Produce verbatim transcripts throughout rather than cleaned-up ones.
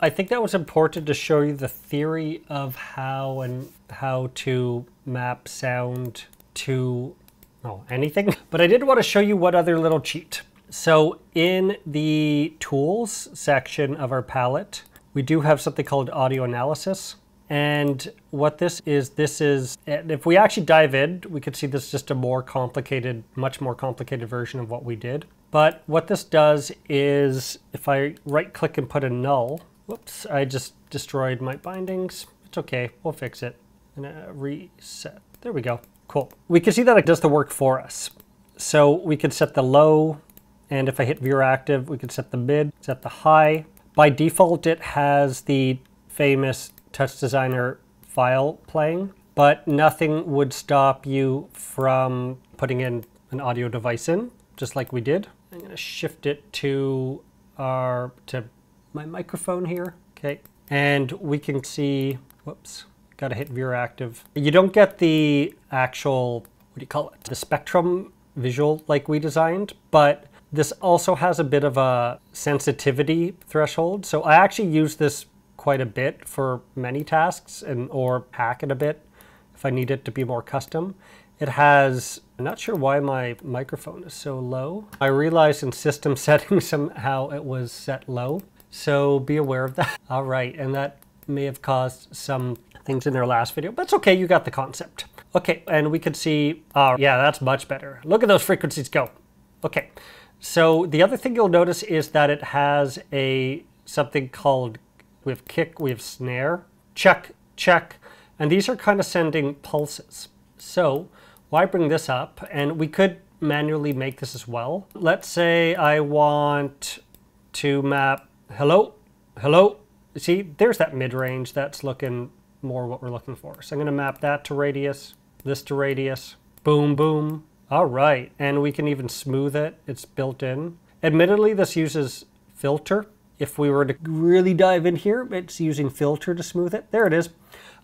I think that was important to show you the theory of how and how to map sound to oh, anything. But I did want to show you one other little cheat. So in the tools section of our palette, we do have something called audio analysis. And what this is, this is, and if we actually dive in, we could see this is just a more complicated, much more complicated version of what we did. But what this does is if I right click and put a null, whoops, I just destroyed my bindings. It's okay, we'll fix it. And uh, reset, there we go, cool. We can see that it does the work for us. So we can set the low, and if I hit viewer active, we can set the mid, set the high. By default, it has the famous TouchDesigner file playing, but nothing would stop you from putting in an audio device in, just like we did. I'm gonna shift it to our, to my microphone here, okay? And we can see, whoops, gotta hit viewer active. You don't get the actual, what do you call it? The spectrum visual like we designed, but this also has a bit of a sensitivity threshold. So I actually use this quite a bit for many tasks and or hack it a bit if I need it to be more custom. It has, I'm not sure why my microphone is so low. I realized in system settings somehow it was set low. So be aware of that. All right, and that may have caused some things in their last video, but it's okay, you got the concept. Okay, and we can see, uh, yeah, that's much better. Look at those frequencies go. Okay, so the other thing you'll notice is that it has a something called, we have kick, we have snare, check, check, and these are kind of sending pulses. So why bring this up? And we could manually make this as well. Let's say I want to map hello, hello. See, there's that mid-range that's looking more what we're looking for. So I'm gonna map that to radius, this to radius, boom, boom. All right, and we can even smooth it, it's built in. Admittedly, this uses filter. If we were to really dive in here, it's using filter to smooth it. There it is.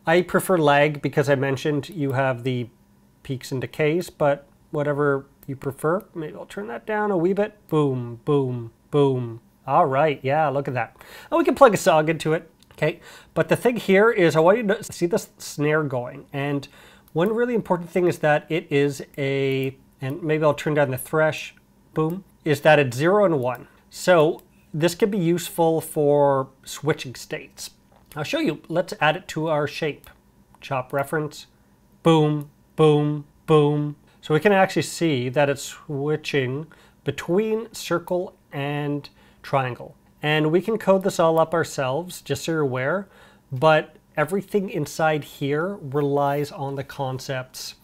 I prefer lag because I mentioned you have the peaks and decays, but whatever you prefer. Maybe I'll turn that down a wee bit. Boom, boom, boom. All right, yeah, look at that. And we can plug a song into it, okay? But the thing here is I want you to see this snare going. And one really important thing is that it is a, and maybe I'll turn down the thresh, boom, is that it's zero and one. So this can be useful for switching states. I'll show you. Let's add it to our shape. Chop reference. Boom, boom, boom. So we can actually see that it's switching between circle and triangle. And we can code this all up ourselves, just so you're aware. But everything inside here relies on the concepts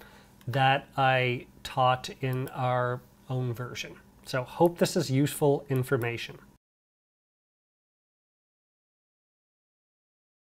that I taught in our own version. So hope this is useful information.